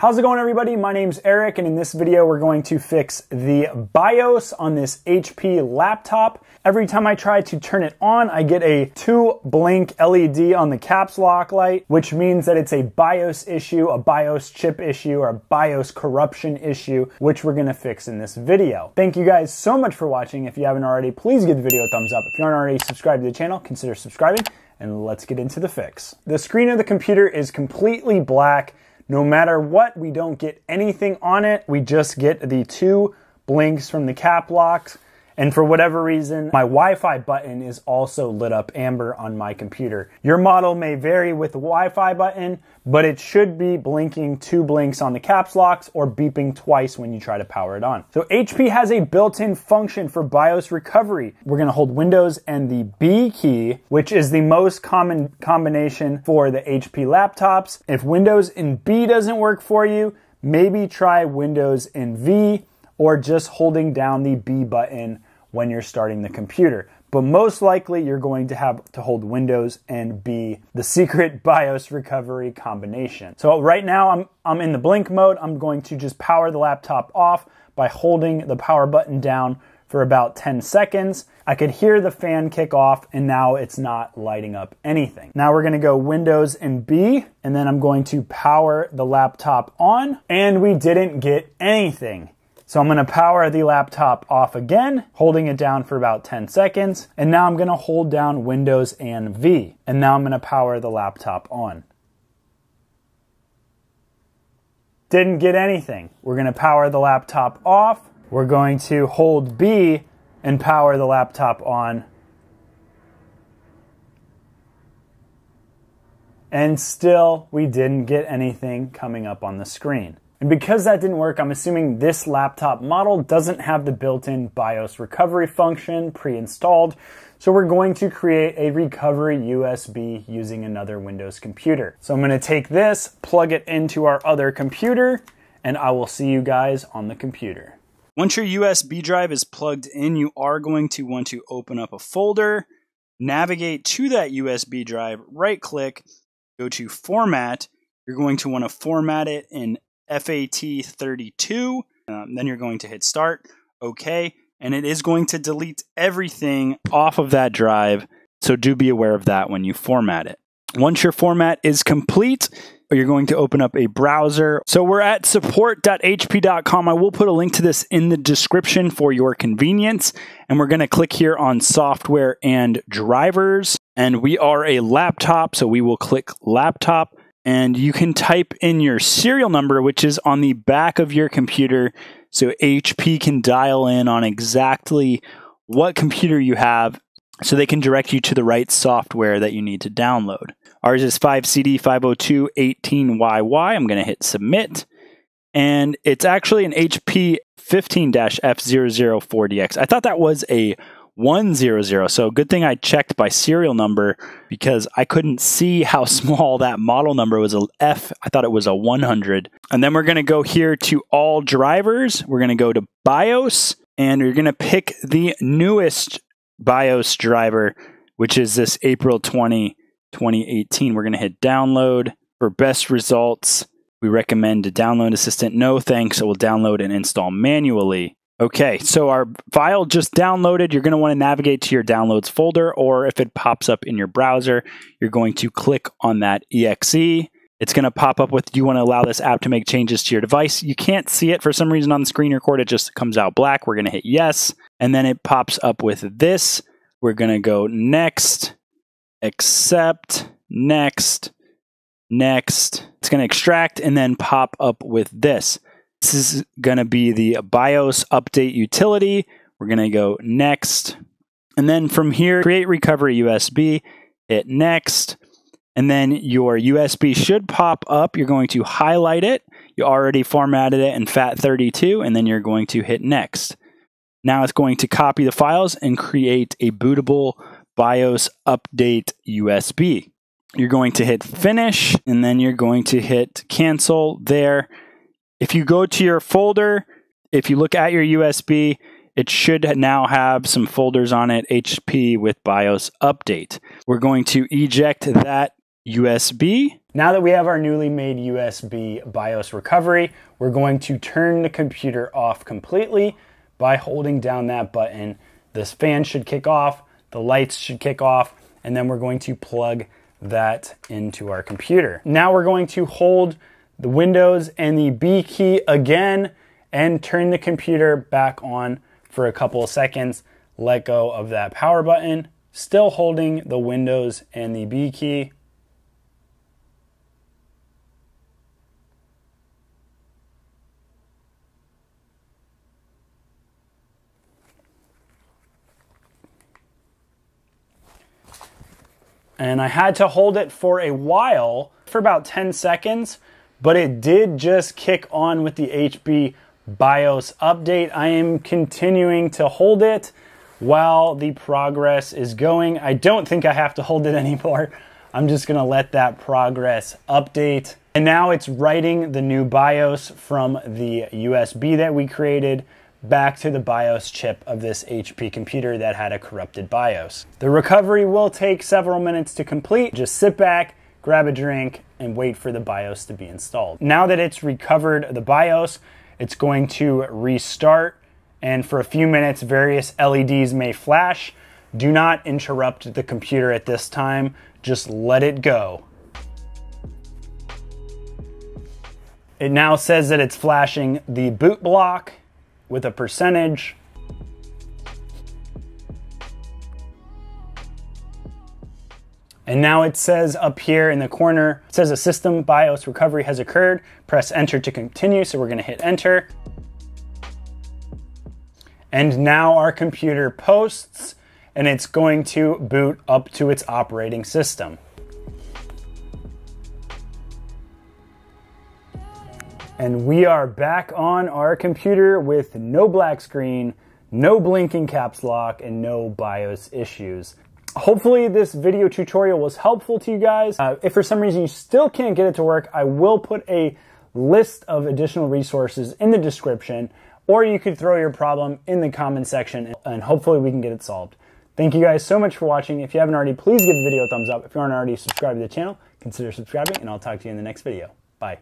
How's it going, everybody? My name's Eric, and in this video we're going to fix the BIOS on this HP laptop. Every time I try to turn it on, I get a 2-blink LED on the caps lock light, which means that it's a BIOS issue, a BIOS chip issue, or a BIOS corruption issue, which we're gonna fix in this video. Thank you guys so much for watching. If you haven't already, please give the video a thumbs up. If you aren't already subscribed to the channel, consider subscribing, and let's get into the fix. The screen of the computer is completely black. No matter what, we don't get anything on it. We just get the 2 blinks from the cap locks. And for whatever reason, my Wi-Fi button is also lit up amber on my computer. Your model may vary with the Wi-Fi button, but it should be blinking 2 blinks on the caps locks or beeping twice when you try to power it on. So HP has a built-in function for BIOS recovery. We're gonna hold Windows and the B key, which is the most common combination for the HP laptops. If Windows and B doesn't work for you, maybe try Windows and V, or just holding down the B button when you're starting the computer. But most likely you're going to have to hold Windows and B, the secret BIOS recovery combination. So right now I'm in the blink mode. I'm going to just power the laptop off by holding the power button down for about 10 seconds. I could hear the fan kick off, and now it's not lighting up anything. Now we're gonna go Windows and B, and then I'm going to power the laptop on, and we didn't get anything. So I'm gonna power the laptop off again, holding it down for about 10 seconds. And now I'm gonna hold down Windows and V. And now I'm gonna power the laptop on. Didn't get anything. We're gonna power the laptop off. We're going to hold B and power the laptop on. And still, we didn't get anything coming up on the screen. And because that didn't work, I'm assuming this laptop model doesn't have the built-in BIOS recovery function pre-installed, so we're going to create a recovery USB using another Windows computer. So I'm gonna take this, plug it into our other computer, and I will see you guys on the computer. Once your USB drive is plugged in, you are going to want to open up a folder, navigate to that USB drive, right-click, go to Format. You're going to want to format it in FAT32, then you're going to hit start, okay, and it is going to delete everything off of that drive, so do be aware of that when you format it. Once your format is complete, you're going to open up a browser. So we're at support.hp.com. I will put a link to this in the description for your convenience, and we're going to click here on software and drivers, and we are a laptop, so we will click laptop. And you can type in your serial number, which is on the back of your computer, so HP can dial in on exactly what computer you have, so they can direct you to the right software that you need to download. Ours is 5CD50218YY. I'm gonna hit submit. And it's actually an HP 15-F004DX. I thought that was a 100, so good thing I checked by serial number, because I couldn't see how small that model number was. An F, I thought it was a 100. And then we're going to go here to all drivers. We're going to go to BIOS, and you're going to pick the newest BIOS driver, which is this April 20, 2018. We're going to hit download. For best results, we recommend a download assistant. No thanks, so we'll download and install manually. Okay, so our file just downloaded. You're going to want to navigate to your downloads folder, or if it pops up in your browser, you're going to click on that exe. It's going to pop up with, do you want to allow this app to make changes to your device? You can't see it for some reason on the screen record. It just comes out black. We're going to hit yes, and then it pops up with this. We're going to go next, accept, next, next. It's going to extract and then pop up with this. This is going to be the BIOS update utility. We're going to go next. And then from here, create recovery USB, hit next. And then your USB should pop up. You're going to highlight it. You already formatted it in FAT32, and then you're going to hit next. Now it's going to copy the files and create a bootable BIOS update USB. You're going to hit finish, and then you're going to hit cancel there. If you go to your folder, if you look at your USB, it should now have some folders on it, HP with BIOS update. We're going to eject that USB. Now that we have our newly made USB BIOS recovery, we're going to turn the computer off completely by holding down that button. This fan should kick off, the lights should kick off, and then we're going to plug that into our computer. Now we're going to hold the Windows and the B key again and turn the computer back on for a couple of seconds. Let go of that power button, still holding the Windows and the B key. And I had to hold it for a while, for about 10 seconds, but it did just kick on with the HP BIOS update. I am continuing to hold it while the progress is going. I don't think I have to hold it anymore. I'm just gonna let that progress update. And now it's writing the new BIOS from the USB that we created back to the BIOS chip of this HP computer that had a corrupted BIOS. The recovery will take several minutes to complete. Just sit back, grab a drink, and wait for the BIOS to be installed. Now that it's recovered the BIOS, it's going to restart, and for a few minutes, various LEDs may flash. Do not interrupt the computer at this time. Just let it go. It now says that it's flashing the boot block with a percentage. And now it says up here in the corner, it says a system BIOS recovery has occurred. Press enter to continue, so we're gonna hit enter. And now our computer posts, and it's going to boot up to its operating system. And we are back on our computer with no black screen, no blinking caps lock, and no BIOS issues. Hopefully this video tutorial was helpful to you guys. If for some reason you still can't get it to work, I will put a list of additional resources in the description, or you could throw your problem in the comment section and hopefully we can get it solved. Thank you guys so much for watching. If you haven't already, please give the video a thumbs up. If you aren't already subscribed to the channel, consider subscribing, and I'll talk to you in the next video. Bye.